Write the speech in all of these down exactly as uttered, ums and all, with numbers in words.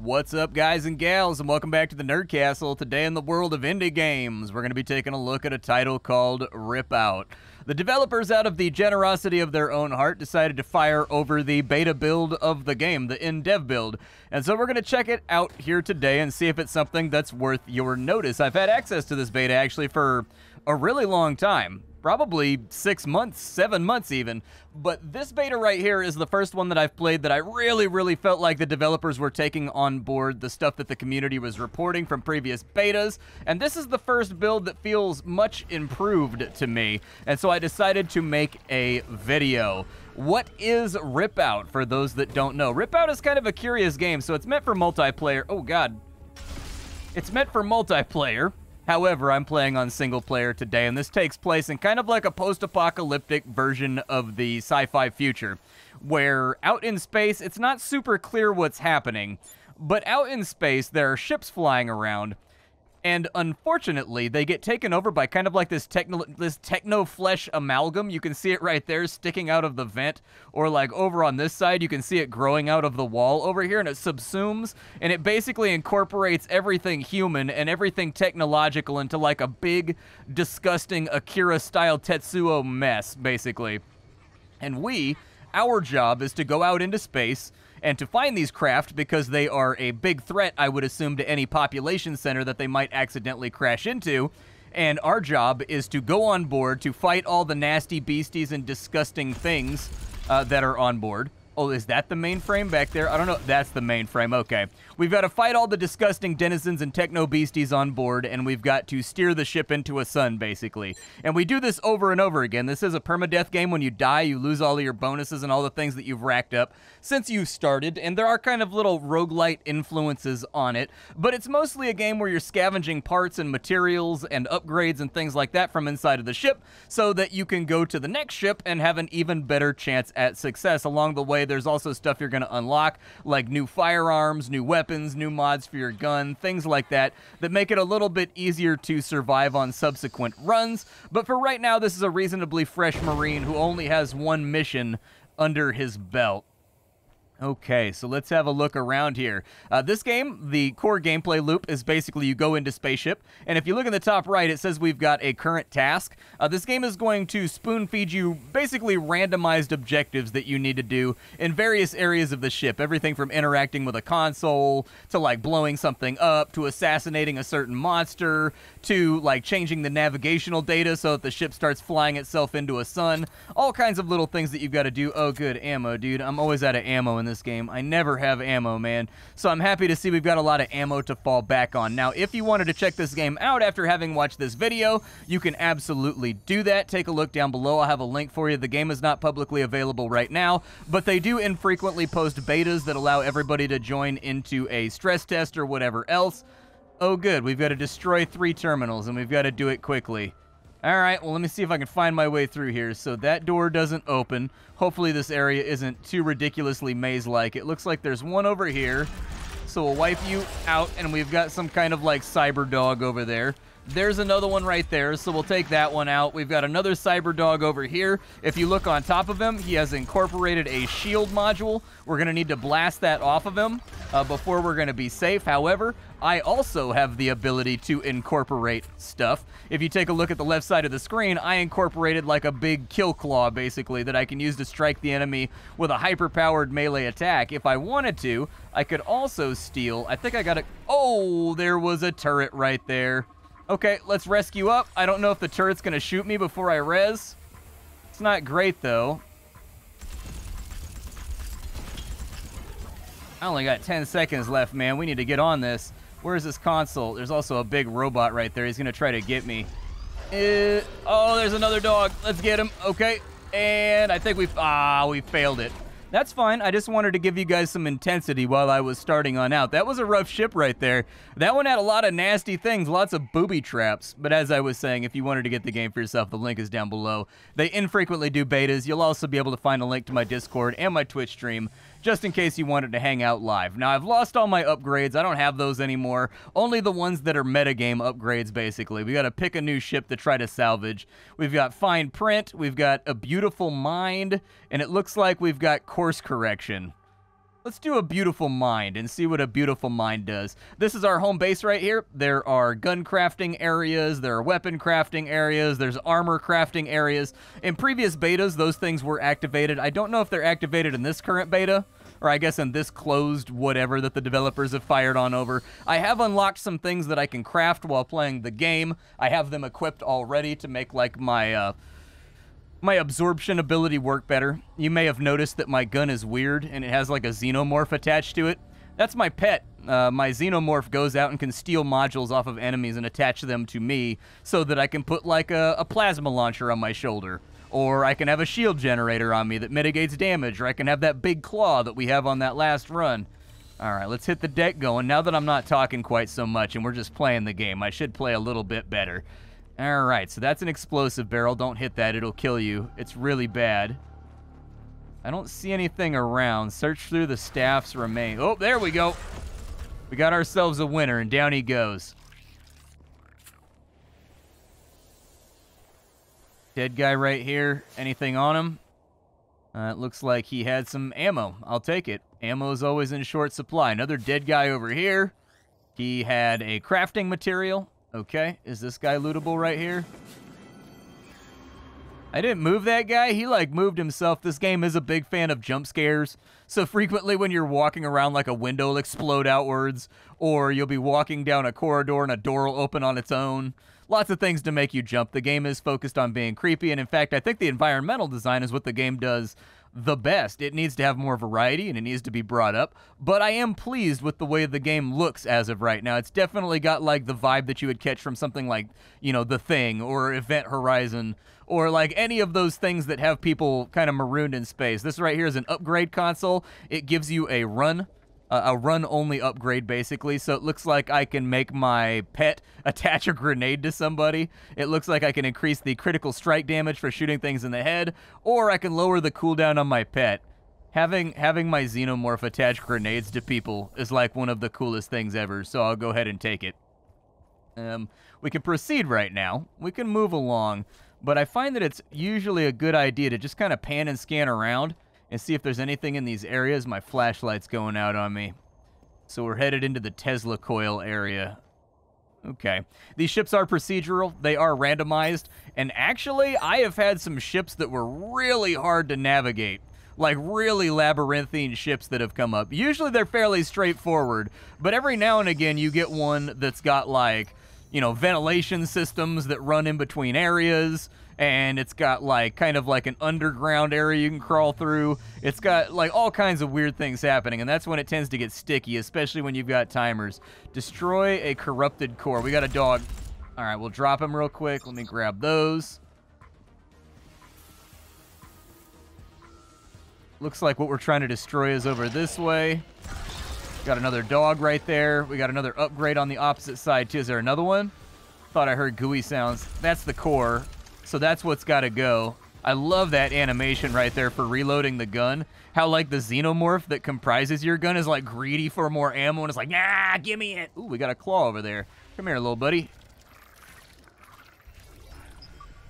What's up, guys and gals, and welcome back to the Nerd Castle. Today in the world of indie games, we're going to be taking a look at a title called RIPOUT. The developers, out of the generosity of their own heart, decided to fire over the beta build of the game, the in-dev build. And so we're going to check it out here today and see if it's something that's worth your notice. I've had access to this beta, actually, for a really long time. Probably six months, seven months even. But this beta right here is the first one that I've played that I really, really felt like the developers were taking on board the stuff that the community was reporting from previous betas. And this is the first build that feels much improved to me. And so I decided to make a video. What is RIPOUT for those that don't know? RIPOUT is kind of a curious game, so it's meant for multiplayer. Oh, God. It's meant for multiplayer. However, I'm playing on single player today, and this takes place in kind of like a post-apocalyptic version of the sci-fi future, where out in space, it's not super clear what's happening, but out in space, there are ships flying around, and unfortunately, they get taken over by kind of like this techno, this techno-flesh amalgam. You can see it right there sticking out of the vent, or like over on this side, you can see it growing out of the wall over here, and it subsumes, and it basically incorporates everything human and everything technological into like a big, disgusting Akira-style Tetsuo mess, basically. And we, our job is to go out into space and to find these craft, because they are a big threat, I would assume, to any population center that they might accidentally crash into. And our job is to go on board to fight all the nasty beasties and disgusting things uh, that are on board. Oh, is that the mainframe back there? I don't know. That's the mainframe. Okay. We've got to fight all the disgusting denizens and techno-beasties on board, and we've got to steer the ship into a sun, basically. And we do this over and over again. This is a permadeath game. When you die, you lose all of your bonuses and all the things that you've racked up since you started, and there are kind of little roguelite influences on it, but it's mostly a game where you're scavenging parts and materials and upgrades and things like that from inside of the ship so that you can go to the next ship and have an even better chance at success along the way. There's also stuff you're going to unlock, like new firearms, new weapons, new mods for your gun, things like that, that make it a little bit easier to survive on subsequent runs. But for right now, this is a reasonably fresh Marine who only has one mission under his belt. Okay, so let's have a look around here. Uh, this game, the core gameplay loop is basically you go into spaceship, and if you look in the top right, it says we've got a current task. Uh, this game is going to spoon feed you basically randomized objectives that you need to do in various areas of the ship. Everything from interacting with a console, to like blowing something up, to assassinating a certain monster, to like changing the navigational data so that the ship starts flying itself into a sun. All kinds of little things that you've got to do. Oh, good ammo, dude. I'm always out of ammo in this game. I never have ammo, man. So I'm happy to see we've got a lot of ammo to fall back on. Now, if you wanted to check this game out after having watched this video, you can absolutely do that. Take a look down below. I'll have a link for you. The game is not publicly available right now, but they do infrequently post betas that allow everybody to join into a stress test or whatever else. Oh, good. We've got to destroy three terminals, and we've got to do it quickly. All right, well, let me see if I can find my way through here. So that door doesn't open. Hopefully this area isn't too ridiculously maze-like. It looks like there's one over here. So we'll wipe you out, and we've got some kind of, like, cyber dog over there. There's another one right there, so we'll take that one out. We've got another cyber dog over here. If you look on top of him, he has incorporated a shield module. We're going to need to blast that off of him uh, before we're going to be safe. However, I also have the ability to incorporate stuff. If you take a look at the left side of the screen, I incorporated like a big kill claw, basically, that I can use to strike the enemy with a hyper-powered melee attack. If I wanted to, I could also steal. I think I got a... Oh, there was a turret right there. Okay, let's rescue up. I don't know if the turret's going to shoot me before I res. It's not great, though. I only got ten seconds left, man. We need to get on this. Where is this console? There's also a big robot right there. He's going to try to get me. Uh, oh, there's another dog. Let's get him. Okay. And I think we've... Ah, we failed it. That's fine. I just wanted to give you guys some intensity while I was starting on out. That was a rough ship right there. That one had a lot of nasty things, lots of booby traps. But as I was saying, if you wanted to get the game for yourself, the link is down below. They infrequently do betas. You'll also be able to find a link to my Discord and my Twitch stream, just in case you wanted to hang out live. Now, I've lost all my upgrades. I don't have those anymore. Only the ones that are metagame upgrades, basically. We got to pick a new ship to try to salvage. We've got fine print. We've got a beautiful mind. And it looks like we've got course correction. Let's do a beautiful mind and see what a beautiful mind does. This is our home base right here. There are gun crafting areas, there are weapon crafting areas, there's armor crafting areas. In previous betas, those things were activated. I don't know if they're activated in this current beta, or I guess in this closed whatever that the developers have fired on over. I have unlocked some things that I can craft while playing the game. I have them equipped already to make, like, my, uh, my absorption ability work better. You may have noticed that my gun is weird, and it has, like, a xenomorph attached to it. That's my pet. Uh, my xenomorph goes out and can steal modules off of enemies and attach them to me so that I can put, like, a, a plasma launcher on my shoulder. Or I can have a shield generator on me that mitigates damage, or I can have that big claw that we have on that last run. All right, let's hit the deck going. Now that I'm not talking quite so much and we're just playing the game, I should play a little bit better. All right, so that's an explosive barrel. Don't hit that, it'll kill you. It's really bad. I don't see anything around. Search through the staff's remains. Oh, there we go. We got ourselves a winner, and down he goes. Dead guy right here. Anything on him? Uh, it looks like he had some ammo. I'll take it. Ammo is always in short supply. Another dead guy over here. He had a crafting material. Okay. Is this guy lootable right here? I didn't move that guy. He, like, moved himself. This game is a big fan of jump scares. So frequently when you're walking around, like, a window will explode outwards, or you'll be walking down a corridor and a door will open on its own. Lots of things to make you jump. The game is focused on being creepy, and in fact, I think the environmental design is what the game does the best. It needs to have more variety, and it needs to be brought up, but I am pleased with the way the game looks as of right now. It's definitely got, like, the vibe that you would catch from something like, you know, The Thing, or Event Horizon, or, like, any of those things that have people kind of marooned in space. This right here is an upgrade console. It gives you a run. Uh, a run-only upgrade, basically, so it looks like I can make my pet attach a grenade to somebody. It looks like I can increase the critical strike damage for shooting things in the head, or I can lower the cooldown on my pet. Having, having my xenomorph attach grenades to people is, like, one of the coolest things ever, so I'll go ahead and take it. Um, we can proceed right now. We can move along, but I find that it's usually a good idea to just kind of pan and scan around and see if there's anything in these areas. My flashlight's going out on me. So we're headed into the Tesla coil area. Okay. These ships are procedural. They are randomized. And actually, I have had some ships that were really hard to navigate. Like, really labyrinthine ships that have come up. Usually they're fairly straightforward. But every now and again, you get one that's got, like, you know, ventilation systems that run in between areas. And it's got, like, kind of like an underground area you can crawl through. It's got, like, all kinds of weird things happening, and that's when it tends to get sticky, especially when you've got timers. Destroy a corrupted core. We got a dog. All right, we'll drop him real quick. Let me grab those. Looks like what we're trying to destroy is over this way. Got another dog right there. We got another upgrade on the opposite side, too. Is there another one? Thought I heard gooey sounds. That's the core. So that's what's got to go. I love that animation right there for reloading the gun. How, like, the xenomorph that comprises your gun is, like, greedy for more ammo, and it's like, nah, give me it. Ooh, we got a claw over there. Come here, little buddy.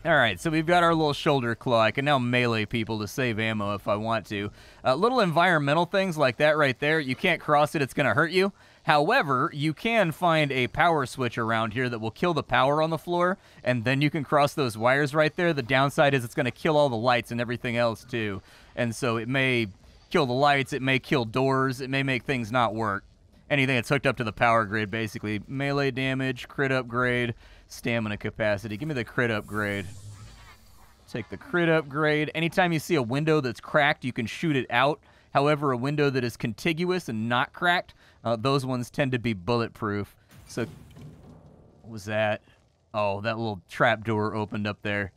All right, so we've got our little shoulder claw. I can now melee people to save ammo if I want to. Uh, little environmental things like that right there. You can't cross it. It's going to hurt you. However, you can find a power switch around here that will kill the power on the floor, and then you can cross those wires right there. The downside is it's going to kill all the lights and everything else, too. And so it may kill the lights, it may kill doors, it may make things not work. Anything that's hooked up to the power grid, basically. Melee damage, crit upgrade, stamina capacity. Give me the crit upgrade. Take the crit upgrade. Anytime you see a window that's cracked, you can shoot it out. However, a window that is contiguous and not cracked, uh, those ones tend to be bulletproof. So, what was that? Oh, that little trap door opened up there.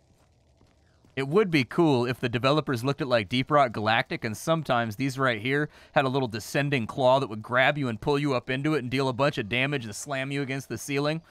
It would be cool if the developers looked at, like, Deep Rock Galactic, and sometimes these right here had a little descending claw that would grab you and pull you up into it and deal a bunch of damage and slam you against the ceiling.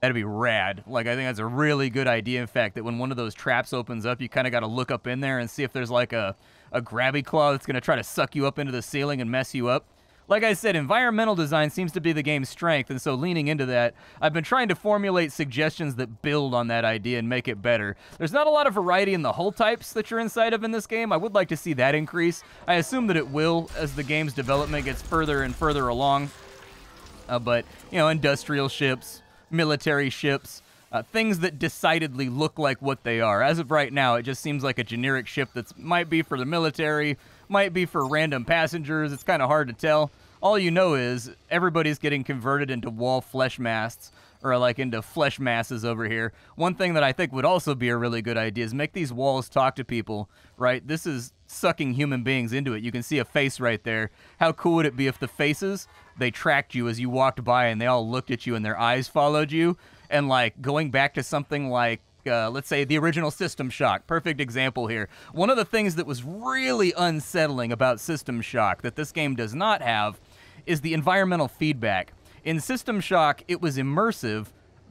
That'd be rad. Like, I think that's a really good idea, in fact, that when one of those traps opens up, you kind of got to look up in there and see if there's, like, a... a grabby claw that's going to try to suck you up into the ceiling and mess you up. Like I said, environmental design seems to be the game's strength, and so leaning into that, I've been trying to formulate suggestions that build on that idea and make it better. There's not a lot of variety in the hull types that you're inside of in this game. I would like to see that increase. I assume that it will as the game's development gets further and further along. Uh, but, you know, industrial ships, military ships, uh, things that decidedly look like what they are. As of right now, it just seems like a generic ship that might be for the military, might be for random passengers. It's kind of hard to tell. All you know is everybody's getting converted into wall flesh masts, or like into flesh masses over here. One thing that I think would also be a really good idea is make these walls talk to people, right? This is sucking human beings into it. You can see a face right there. How cool would it be if the faces, they tracked you as you walked by and they all looked at you and their eyes followed you? And like going back to something like, Uh, let's say, the original System Shock. Perfect example here. One of the things that was really unsettling about System Shock that this game does not have is the environmental feedback. In System Shock, it was immersive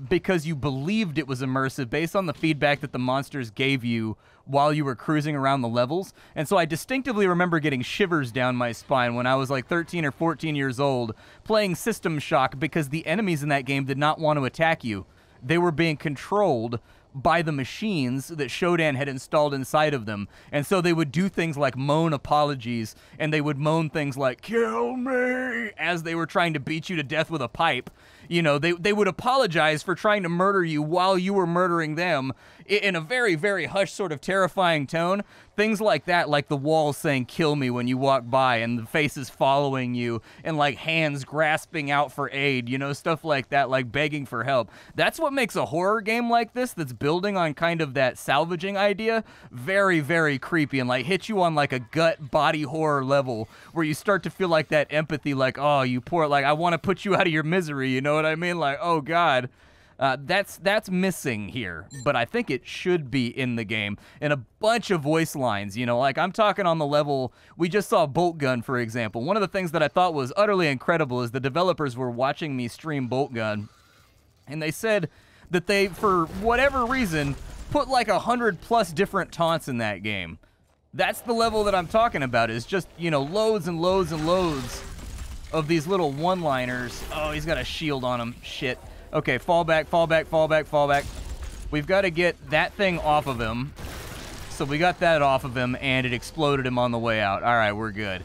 because you believed it was immersive based on the feedback that the monsters gave you while you were cruising around the levels. And so I distinctively remember getting shivers down my spine when I was like thirteen or fourteen years old playing System Shock because the enemies in that game did not want to attack you. They were being controlled by the machines that Shodan had installed inside of them. And so they would do things like moan apologies, and they would moan things like, "Kill me," as they were trying to beat you to death with a pipe. You know, they, they would apologize for trying to murder you while you were murdering them in a very, very hushed sort of terrifying tone. Things like that, like the walls saying, "Kill me," when you walk by, and the faces following you, and like hands grasping out for aid, you know, stuff like that, like begging for help. That's what makes a horror game like this that's building on kind of that salvaging idea very, very creepy, and like hit you on like a gut body horror level where you start to feel like that empathy, like, oh, you poor, like, I want to put you out of your misery, you know what I mean? Like, oh God, uh, that's that's missing here, but I think it should be in the game. And a bunch of voice lines, you know, like I'm talking on the level, we just saw Bolt Gun, for example. One of the things that I thought was utterly incredible is the developers were watching me stream Bolt Gun, and they said that they, for whatever reason, put like a hundred plus different taunts in that game. That's the level that I'm talking about, is just, you know, loads and loads and loads of these little one-liners. Oh, he's got a shield on him. Shit. Okay, fall back, fall back, fall back, fall back. We've got to get that thing off of him. So we got that off of him, and it exploded him on the way out. All right, we're good.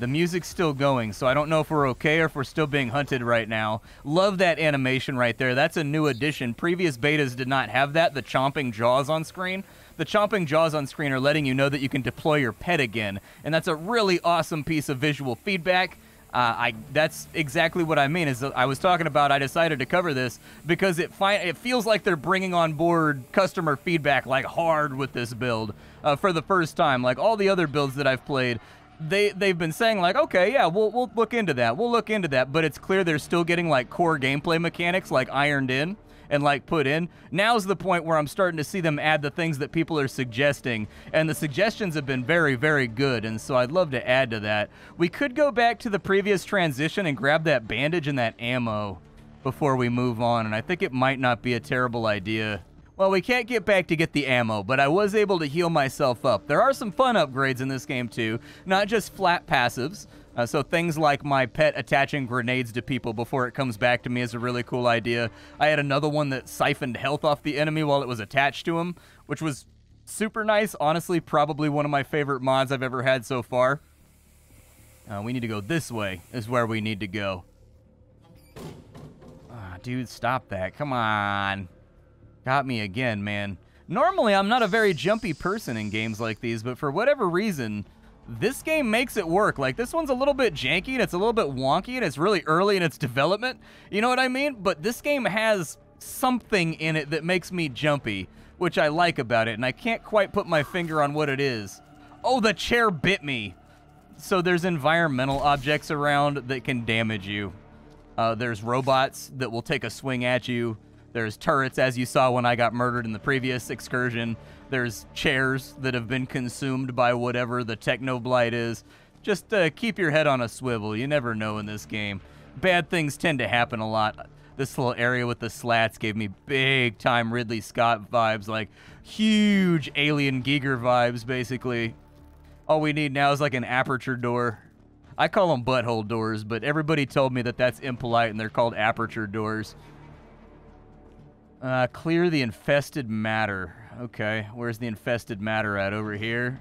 The music's still going, so I don't know if we're okay or if we're still being hunted right now. Love that animation right there. That's a new addition. Previous betas did not have that, the chomping jaws on screen. The chomping jaws on screen are letting you know that you can deploy your pet again, and that's a really awesome piece of visual feedback. Uh, I, that's exactly what I mean, is I was talking about I decided to cover this because it, fi it feels like they're bringing on board customer feedback like hard with this build uh, for the first time. Like all the other builds that I've played, they, they've been saying like, okay, yeah, we'll, we'll look into that, we'll look into that, but it's clear they're still getting like core gameplay mechanics like ironed in and like put in. Now's the point where I'm starting to see them add the things that people are suggesting, and the suggestions have been very, very good, and so I'd love to add to that. We could go back to the previous transition and grab that bandage and that ammo before we move on, and I think it might not be a terrible idea. Well, we can't get back to get the ammo, but I was able to heal myself up. There are some fun upgrades in this game too, not just flat passives. Uh, so things like my pet attaching grenades to people before it comes back to me is a really cool idea. I had another one that siphoned health off the enemy while it was attached to him, which was super nice. Honestly, probably one of my favorite mods I've ever had so far. Uh, we need to go this way, is where we need to go. Oh, dude, stop that. Come on. Got me again, man. Normally, I'm not a very jumpy person in games like these, but for whatever reason, this game makes it work. Like, this one's a little bit janky, and it's a little bit wonky, and it's really early in its development. You know what I mean? But this game has something in it that makes me jumpy, which I like about it, and I can't quite put my finger on what it is. Oh, the chair bit me. So there's environmental objects around that can damage you. Uh, there's robots that will take a swing at you. There's turrets, as you saw when I got murdered in the previous excursion. There's chairs that have been consumed by whatever the techno-blight is. Just uh, keep your head on a swivel. You never know in this game. Bad things tend to happen a lot. This little area with the slats gave me big-time Ridley Scott vibes, like huge Alien Giger vibes, basically. All we need now is like an aperture door. I call them butthole doors, but everybody told me that that's impolite and they're called aperture doors. Uh, clear the infested matter. Okay, where's the infested matter at? Over here?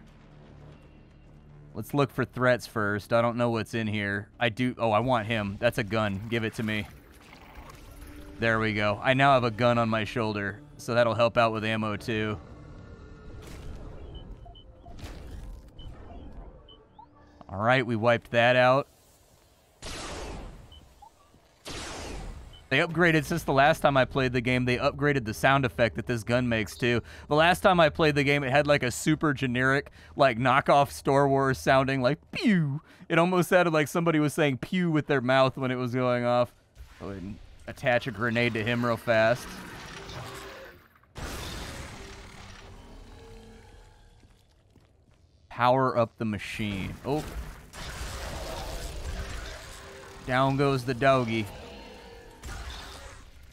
Let's look for threats first. I don't know what's in here. I do... Oh, I want him. That's a gun. Give it to me. There we go. I now have a gun on my shoulder, so that'll help out with ammo, too. Alright, we wiped that out. They upgraded, since the last time I played the game, they upgraded the sound effect that this gun makes, too. The last time I played the game, it had, like, a super generic, like, knockoff Star Wars sounding, like, pew! It almost sounded like somebody was saying pew with their mouth when it was going off. Go ahead and attach a grenade to him real fast. Power up the machine. Oh. Down goes the doggy.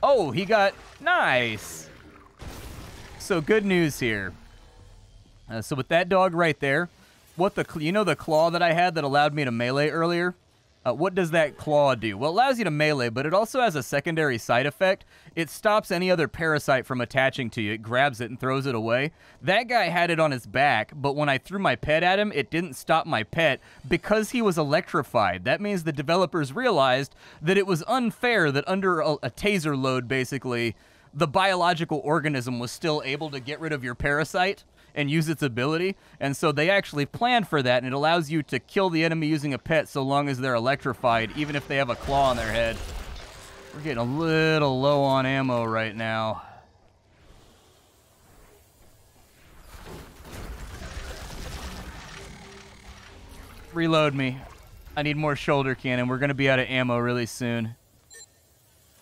Oh, he got... Nice! So, good news here. Uh, so, with that dog right there, what the... You know the claw that I had that allowed me to melee earlier? Uh, what does that claw do? Well, it allows you to melee, but it also has a secondary side effect. It stops any other parasite from attaching to you. It grabs it and throws it away. That guy had it on his back, but when I threw my pet at him, it didn't stop my pet because he was electrified. That means the developers realized that it was unfair that under a, a taser load, basically, the biological organism was still able to get rid of your parasite and use its ability, and so they actually planned for that, and it allows you to kill the enemy using a pet so long as they're electrified, even if they have a claw on their head. We're getting a little low on ammo right now. Reload me. I need more shoulder cannon. We're gonna be out of ammo really soon.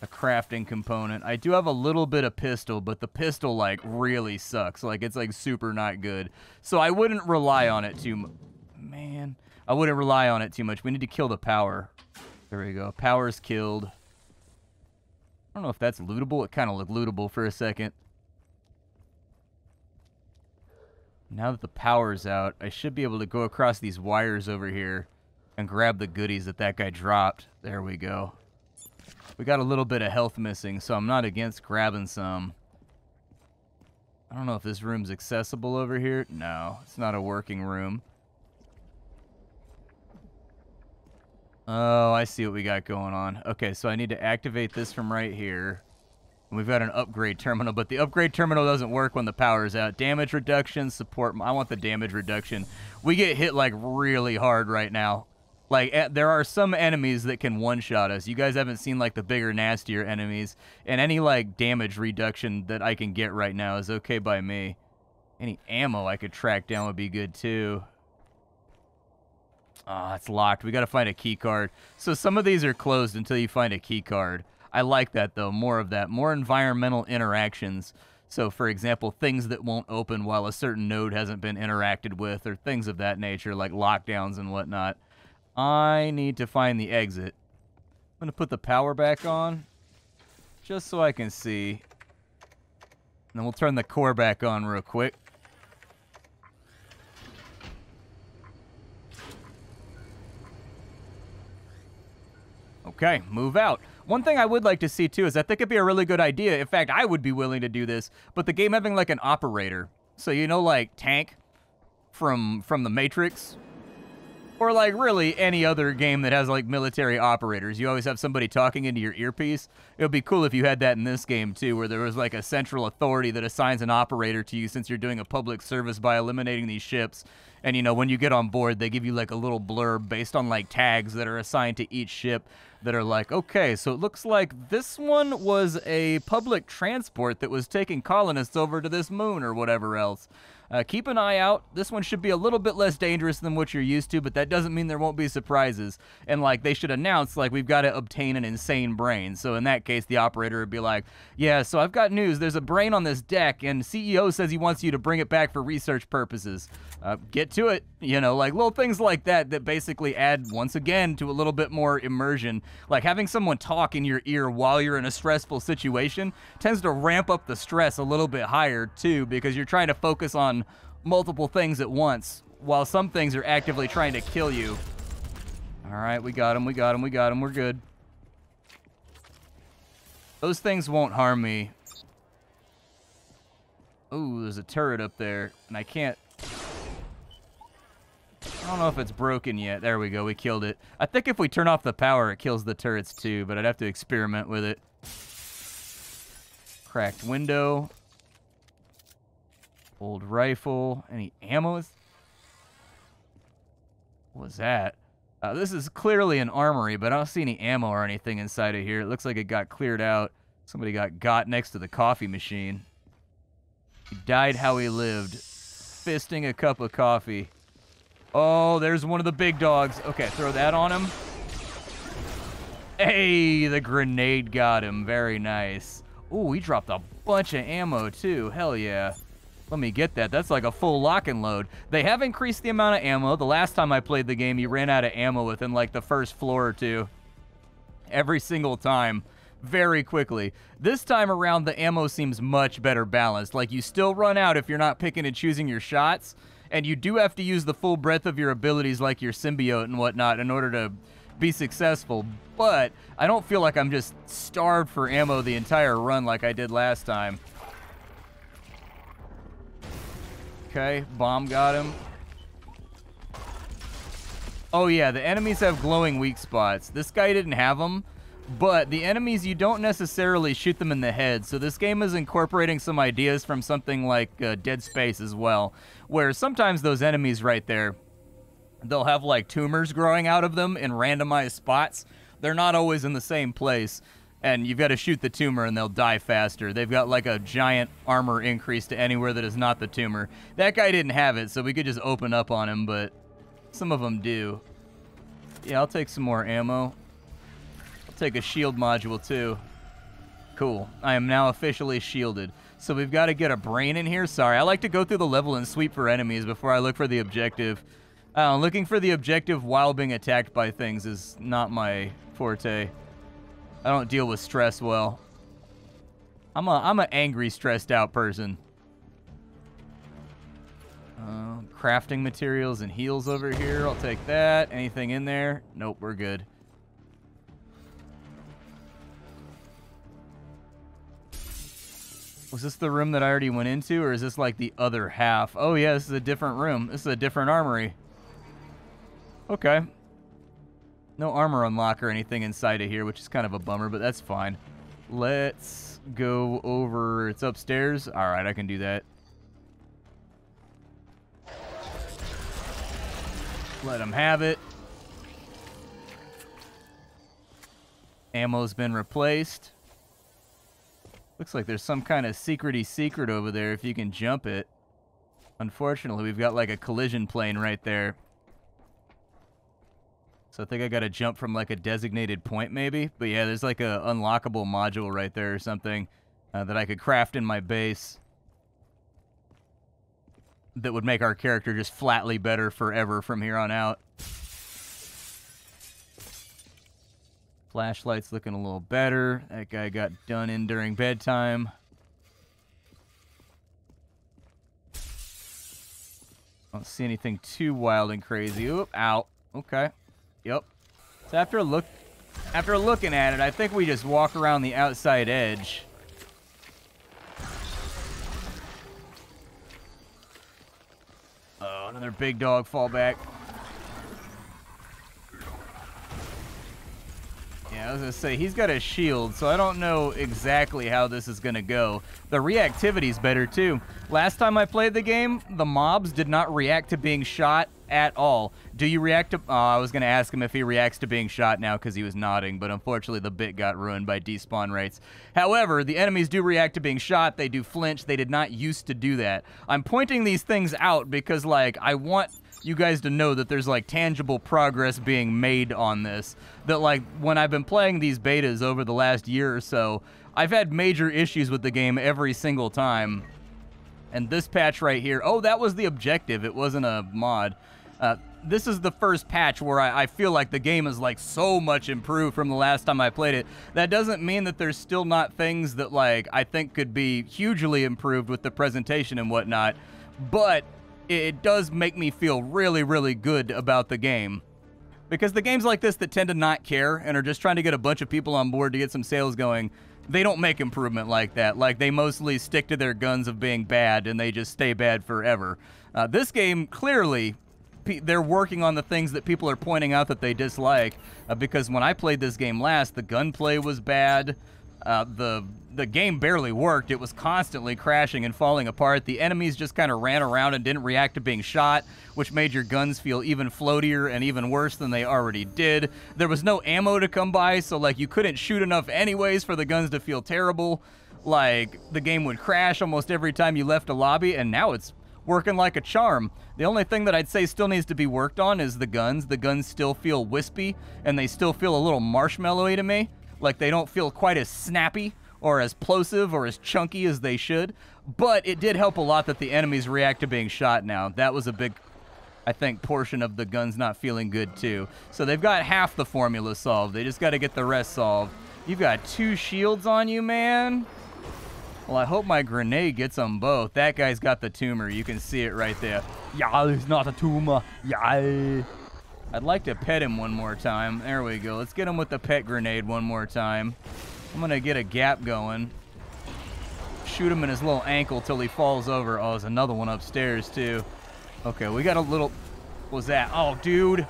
A crafting component. I do have a little bit of pistol, but the pistol, like, really sucks. Like, it's, like, super not good. So I wouldn't rely on it too much. Man. I wouldn't rely on it too much. We need to kill the power. There we go. Power's killed. I don't know if that's lootable. It kind of looked lootable for a second. Now that the power's out, I should be able to go across these wires over here and grab the goodies that that guy dropped. There we go. We got a little bit of health missing, so I'm not against grabbing some. I don't know if this room's accessible over here. No, it's not a working room. Oh, I see what we got going on. Okay, so I need to activate this from right here. And we've got an upgrade terminal, but the upgrade terminal doesn't work when the power's out. Damage reduction, support. I want the damage reduction. We get hit, like, really hard right now. Like, there are some enemies that can one-shot us. You guys haven't seen, like, the bigger, nastier enemies. And any, like, damage reduction that I can get right now is okay by me. Any ammo I could track down would be good, too. Ah, it's locked. We gotta find a key card. So some of these are closed until you find a key card. I like that, though. More of that. More environmental interactions. So, for example, things that won't open while a certain node hasn't been interacted with, or things of that nature, like lockdowns and whatnot. I need to find the exit. I'm going to put the power back on, just so I can see. And then we'll turn the core back on real quick. Okay, move out. One thing I would like to see, too, is I think it'd be a really good idea. In fact, I would be willing to do this, but the game having, like, an operator. So, you know, like, Tank from, from The Matrix? Or, like, really any other game that has, like, military operators. You always have somebody talking into your earpiece. It would be cool if you had that in this game, too, where there was, like, a central authority that assigns an operator to you since you're doing a public service by eliminating these ships. And, you know, when you get on board, they give you, like, a little blurb based on, like, tags that are assigned to each ship that are like, okay, so it looks like this one was a public transport that was taking colonists over to this moon or whatever else. Uh, keep an eye out. This one should be a little bit less dangerous than what you're used to, but that doesn't mean there won't be surprises. And, like, they should announce, like, we've got to obtain an insane brain. So in that case, the operator would be like, yeah, so I've got news. There's a brain on this deck, and C E O says he wants you to bring it back for research purposes. Uh, get to it. You know, like, little things like that that basically add, once again, to a little bit more immersion. Like, having someone talk in your ear while you're in a stressful situation tends to ramp up the stress a little bit higher, too, because you're trying to focus on multiple things at once, while some things are actively trying to kill you. Alright, we got him, we got him, we got him, we're good. Those things won't harm me. Ooh, there's a turret up there, and I can't... I don't know if it's broken yet. There we go, we killed it. I think if we turn off the power, it kills the turrets too, but I'd have to experiment with it. Cracked window. Old rifle. Any ammo? What was that? Uh, this is clearly an armory, but I don't see any ammo or anything inside of here. It looks like it got cleared out. Somebody got got next to the coffee machine. He died how he lived. Fisting a cup of coffee. Oh, there's one of the big dogs. Okay, throw that on him. Hey, the grenade got him. Very nice. Ooh, he dropped a bunch of ammo, too. Hell yeah. Let me get that. That's like a full lock and load. They have increased the amount of ammo. The last time I played the game, you ran out of ammo within, like, the first floor or two. Every single time. Very quickly. This time around, the ammo seems much better balanced. Like, you still run out if you're not picking and choosing your shots. And you do have to use the full breadth of your abilities like your symbiote and whatnot in order to be successful. But I don't feel like I'm just starved for ammo the entire run like I did last time. Okay, bomb got him. Oh yeah, the enemies have glowing weak spots. This guy didn't have them. But the enemies, you don't necessarily shoot them in the head, so this game is incorporating some ideas from something like uh, Dead Space as well, where sometimes those enemies right there, they'll have like tumors growing out of them in randomized spots. They're not always in the same place, and you've got to shoot the tumor and they'll die faster. They've got like a giant armor increase to anywhere that is not the tumor. That guy didn't have it, so we could just open up on him, but some of them do. Yeah, I'll take some more ammo. Take a shield module too. Cool. I am now officially shielded. So we've got to get a brain in here. Sorry, I like to go through the level and sweep for enemies before I look for the objective. Uh, looking for the objective while being attacked by things is not my forte. I don't deal with stress well. I'm a I'm an angry, stressed out person. Uh, crafting materials and heals over here. I'll take that. Anything in there? Nope, we're good. Was this the room that I already went into, or is this like the other half? Oh yeah, this is a different room. This is a different armory. Okay. No armor unlock or anything inside of here, which is kind of a bummer, but that's fine. Let's go over... It's upstairs. Alright, I can do that. Let him have it. Ammo's been replaced. Looks like there's some kind of secrety secret over there if you can jump it. Unfortunately, we've got like a collision plane right there. So I think I gotta jump from like a designated point maybe. But yeah, there's like a unlockable module right there or something uh, that I could craft in my base. That would make our character just flatly better forever from here on out. Flashlight's looking a little better. That guy got done in during bedtime. Don't see anything too wild and crazy. Oop, ow. Okay. Yep. So after a look, after looking at it, I think we just walk around the outside edge. Oh, another big dog fall back. Yeah, I was going to say, he's got a shield, so I don't know exactly how this is going to go. The reactivity's better, too. Last time I played the game, the mobs did not react to being shot at all. Do you react to... Oh, I was going to ask him if he reacts to being shot now because he was nodding, but unfortunately the bit got ruined by despawn rates. However, the enemies do react to being shot. They do flinch. They did not used to do that. I'm pointing these things out because, like, I want... you guys to know that there's like tangible progress being made on this. That like when I've been playing these betas over the last year or so, I've had major issues with the game every single time. And this patch right here, oh, that was the objective. It wasn't a mod. Uh, this is the first patch where I, I feel like the game is like so much improved from the last time I played it. That doesn't mean that there's still not things that like I think could be hugely improved with the presentation and whatnot, but it does make me feel really, really good about the game. Because the games like this that tend to not care and are just trying to get a bunch of people on board to get some sales going, they don't make improvement like that. Like, they mostly stick to their guns of being bad, and they just stay bad forever. Uh, this game, clearly, pe they're working on the things that people are pointing out that they dislike, uh, because when I played this game last, the gunplay was bad. Uh, the the game barely worked. It was constantly crashing and falling apart. The enemies just kind of ran around and didn't react to being shot, which made your guns feel even floatier and even worse than they already did. There was no ammo to come by, so like you couldn't shoot enough anyways for the guns to feel terrible. Like, the game would crash almost every time you left a lobby, and now it's working like a charm. The only thing that I'd say still needs to be worked on is the guns. The guns still feel wispy, and they still feel a little marshmallowy to me. Like, they don't feel quite as snappy or as plosive or as chunky as they should. But it did help a lot that the enemies react to being shot now. That was a big, I think, portion of the guns not feeling good, too. So they've got half the formula solved. They just got to get the rest solved. You've got two shields on you, man. Well, I hope my grenade gets them both. That guy's got the tumor. You can see it right there. Yeah, there's not a tumor. Yeah. I'd like to pet him one more time. There we go. Let's get him with the pet grenade one more time. I'm going to get a gap going. Shoot him in his little ankle till he falls over. Oh, there's another one upstairs, too. Okay, we got a little... What was that? Oh, dude.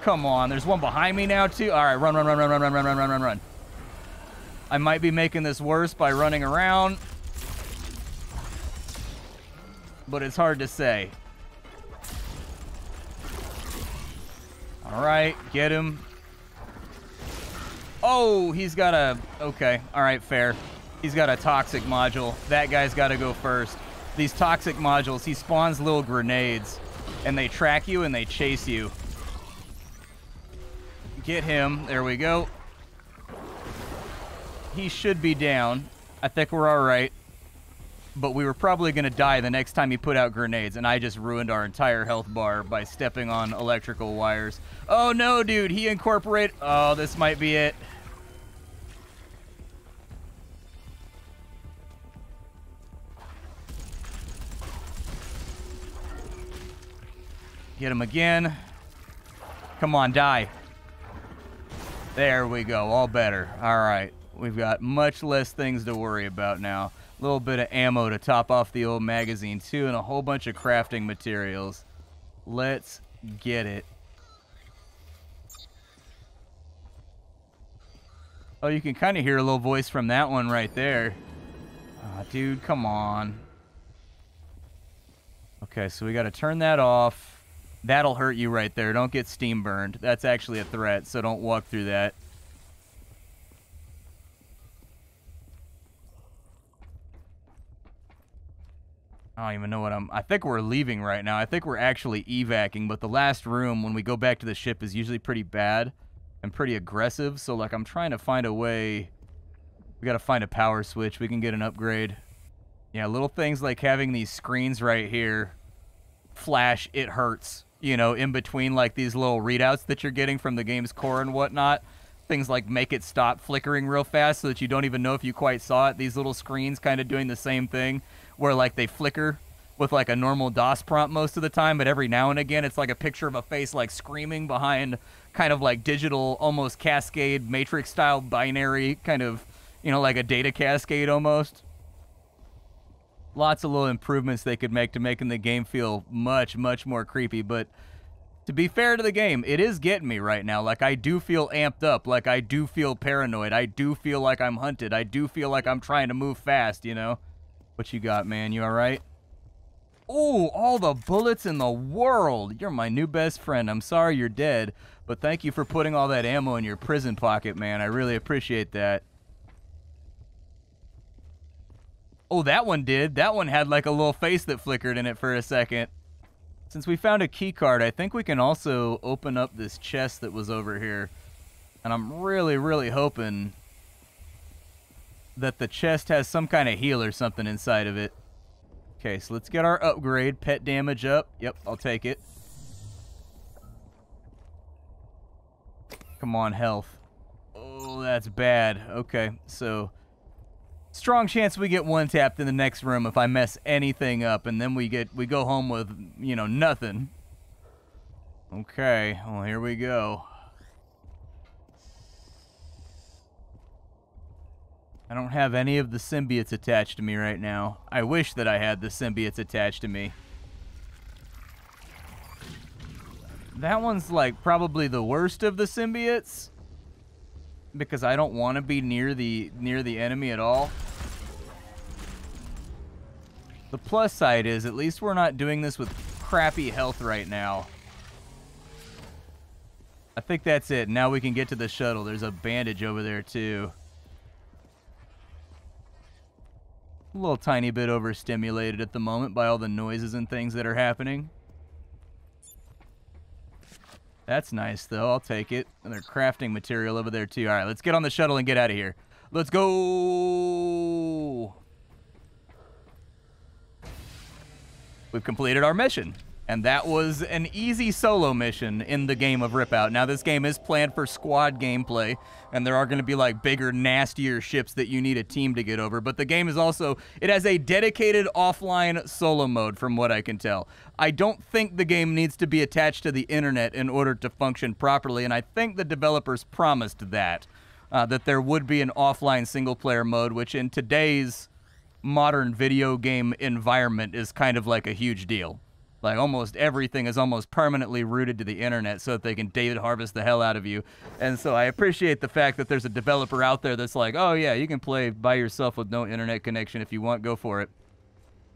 Come on. There's one behind me now, too. All right, run, run, run, run, run, run, run, run, run, run, run. I might be making this worse by running around. But it's hard to say. All right, get him. Oh, he's got a... Okay, all right, fair. He's got a toxic module. That guy's got to go first. These toxic modules, he spawns little grenades, and they track you and they chase you. Get him. There we go. He should be down. I think we're all right. But we were probably going to die the next time he put out grenades, and I just ruined our entire health bar by stepping on electrical wires. Oh, no, dude. He incorporated... Oh, this might be it. Get him again. Come on, die. There we go. All better. All right. We've got much less things to worry about now. Little bit of ammo to top off the old magazine too, and a whole bunch of crafting materials. Let's get it. Oh, you can kind of hear a little voice from that one right there. Oh, dude, come on. Okay, so we got to turn that off. That'll hurt you right there. Don't get steam burned. That's actually a threat, so don't walk through that. I don't even know what I'm... I think we're leaving right now. I think we're actually evacing, but the last room when we go back to the ship is usually pretty bad and pretty aggressive, so, like, I'm trying to find a way... We gotta find a power switch. We can get an upgrade. Yeah, little things like having these screens right here flash, it hurts, you know, in between, like, these little readouts that you're getting from the game's core and whatnot. Things like make it stop flickering real fast so that you don't even know if you quite saw it. These little screens kind of doing the same thing, where, like, they flicker with, like, a normal DOS prompt most of the time, but every now and again it's, like, a picture of a face, like, screaming behind kind of, like, digital, almost cascade, Matrix-style binary, kind of, you know, like a data cascade almost. Lots of little improvements they could make to making the game feel much, much more creepy, but to be fair to the game, it is getting me right now. Like, I do feel amped up. Like, I do feel paranoid. I do feel like I'm hunted. I do feel like I'm trying to move fast, you know? What you got, man? You all right? Oh, all the bullets in the world. You're my new best friend. I'm sorry you're dead, but thank you for putting all that ammo in your prison pocket, man. I really appreciate that. Oh, that one did. That one had like a little face that flickered in it for a second. Since we found a key card, I think we can also open up this chest that was over here. And I'm really, really hoping that the chest has some kind of heal or something inside of it. Okay, so let's get our upgrade. Pet damage up. Yep, I'll take it. Come on, health. Oh, that's bad. Okay, so strong chance we get one tapped in the next room if I mess anything up, and then we get we go home with, you know, nothing. Okay, well, here we go. I don't have any of the symbiotes attached to me right now. I wish that I had the symbiotes attached to me. That one's like probably the worst of the symbiotes because I don't want to be near the near the enemy at all. The plus side is at least we're not doing this with crappy health right now. I think that's it. Now we can get to the shuttle. There's a bandage over there too. A little tiny bit overstimulated at the moment by all the noises and things that are happening. That's nice though. I'll take it. And they're crafting material over there too. All right, let's get on the shuttle and get out of here. Let's go. We've completed our mission, and that was an easy solo mission in the game of Ripout. Now this game is planned for squad gameplay, and there are going to be like bigger, nastier ships that you need a team to get over, but the game is also, it has a dedicated offline solo mode from what I can tell. I don't think the game needs to be attached to the internet in order to function properly, and I think the developers promised that, uh, that there would be an offline single player mode, which in today's modern video game environment is kind of like a huge deal. Like almost everything is almost permanently rooted to the internet so that they can David Harvest the hell out of you. And so I appreciate the fact that there's a developer out there that's like, oh yeah, you can play by yourself with no internet connection if you want, go for it.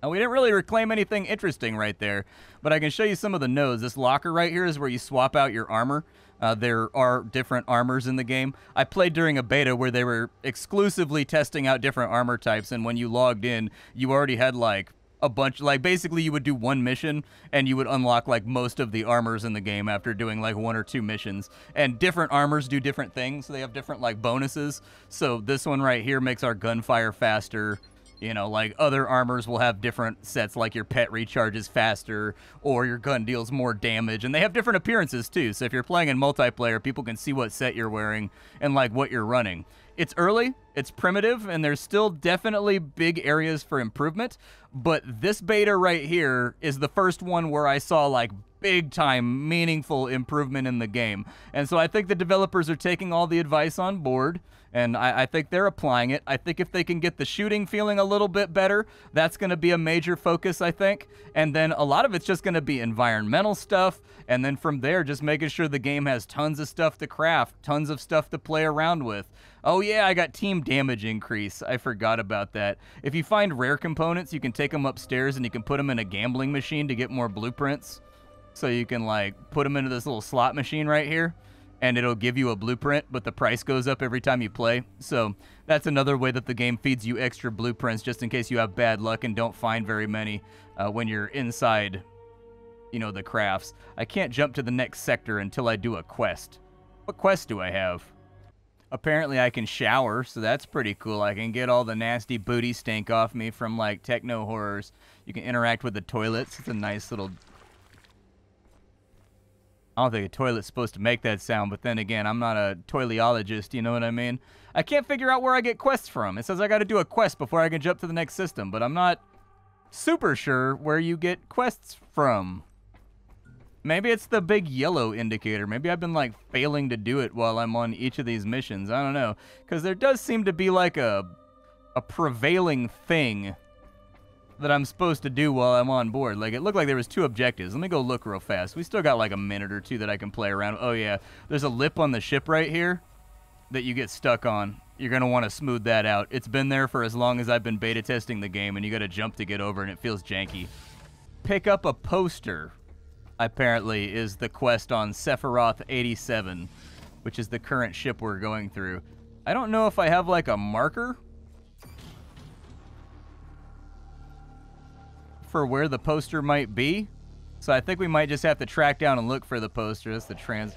Now we didn't really reclaim anything interesting right there, but I can show you some of the nodes. This locker right here is where you swap out your armor. Uh, there are different armors in the game. I played during a beta where they were exclusively testing out different armor types, and when you logged in, you already had like a bunch, like basically you would do one mission and you would unlock like most of the armors in the game after doing like one or two missions. And different armors do different things. They have different like bonuses. So this one right here makes our gunfire faster. You know, like other armors will have different sets, like your pet recharges faster or your gun deals more damage, and they have different appearances too. So if you're playing in multiplayer, people can see what set you're wearing and like what you're running. It's early, it's primitive, and there's still definitely big areas for improvement, but this beta right here is the first one where I saw like big time meaningful improvement in the game. And so I think the developers are taking all the advice on board, and I, I think they're applying it. I think if they can get the shooting feeling a little bit better, that's going to be a major focus, I think. And then a lot of it's just going to be environmental stuff. And then from there, just making sure the game has tons of stuff to craft, tons of stuff to play around with. Oh yeah, I got team damage increase. I forgot about that. If you find rare components, you can take them upstairs and you can put them in a gambling machine to get more blueprints. So you can like put them into this little slot machine right here, and it'll give you a blueprint, but the price goes up every time you play. So that's another way that the game feeds you extra blueprints, just in case you have bad luck and don't find very many uh, when you're inside, you know, the crafts. I can't jump to the next sector until I do a quest. What quest do I have? Apparently I can shower, so that's pretty cool. I can get all the nasty booty stink off me from, like, techno horrors. You can interact with the toilets. It's a nice little... I don't think a toilet's supposed to make that sound, but then again, I'm not a toileologist, you know what I mean? I can't figure out where I get quests from. It says I gotta do a quest before I can jump to the next system, but I'm not super sure where you get quests from. Maybe it's the big yellow indicator. Maybe I've been, like, failing to do it while I'm on each of these missions. I don't know, because there does seem to be, like, a, a prevailing thing that I'm supposed to do while I'm on board. Like, it looked like there was two objectives. Let me go look real fast. We still got like a minute or two that I can play around. Oh yeah, there's a lip on the ship right here that you get stuck on. You're gonna wanna smooth that out. It's been there for as long as I've been beta testing the game, and you gotta jump to get over, and it feels janky. Pick up a poster, apparently, is the quest on Sephiroth eighty-seven, which is the current ship we're going through. I don't know if I have like a marker for where the poster might be, so I think we might just have to track down and look for the poster. That's the trans...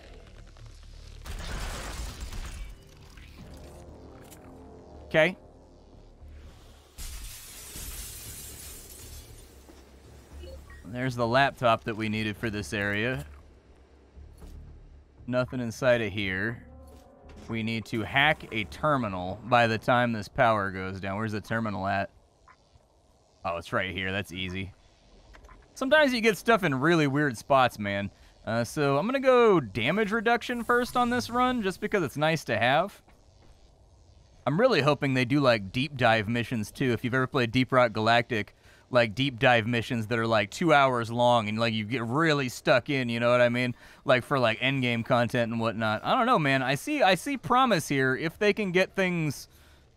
Okay. There's the laptop that we needed for this area. Nothing inside of here. We need to hack a terminal by the time this power goes down. Where's the terminal at? Oh, it's right here. That's easy. Sometimes you get stuff in really weird spots, man. Uh, so I'm going to go damage reduction first on this run, just because it's nice to have. I'm really hoping they do, like, deep dive missions, too. If you've ever played Deep Rock Galactic, like, deep dive missions that are, like, two hours long, and, like, you get really stuck in, you know what I mean? Like, for, like, endgame content and whatnot. I don't know, man. I see, I see promise here if they can get things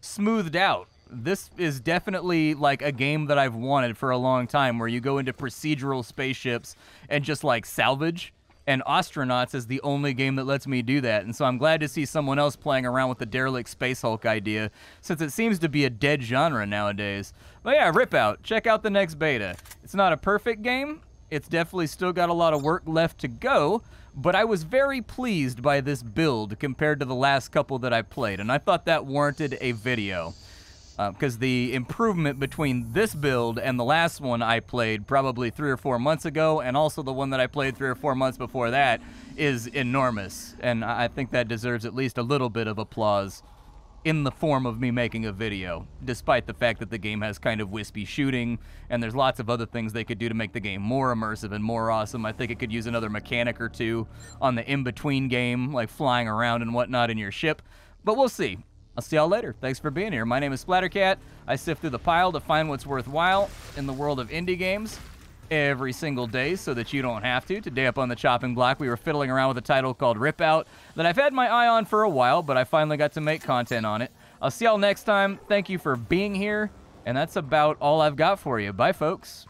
smoothed out. This is definitely, like, a game that I've wanted for a long time, where you go into procedural spaceships and just, like, salvage. And Astronauts is the only game that lets me do that. And so I'm glad to see someone else playing around with the derelict Space Hulk idea, since it seems to be a dead genre nowadays. But yeah, Ripout. Check out the next beta. It's not a perfect game. It's definitely still got a lot of work left to go, but I was very pleased by this build compared to the last couple that I played, and I thought that warranted a video. Because uh, the improvement between this build and the last one I played probably three or four months ago, and also the one that I played three or four months before that, is enormous. And I think that deserves at least a little bit of applause in the form of me making a video, despite the fact that the game has kind of wispy shooting, and there's lots of other things they could do to make the game more immersive and more awesome. I think it could use another mechanic or two on the in-between game, like flying around and whatnot in your ship, but we'll see. I'll see y'all later. Thanks for being here. My name is Splattercat. I sift through the pile to find what's worthwhile in the world of indie games every single day so that you don't have to. Today up on the chopping block, we were fiddling around with a title called Ripout that I've had my eye on for a while, but I finally got to make content on it. I'll see y'all next time. Thank you for being here, and that's about all I've got for you. Bye, folks.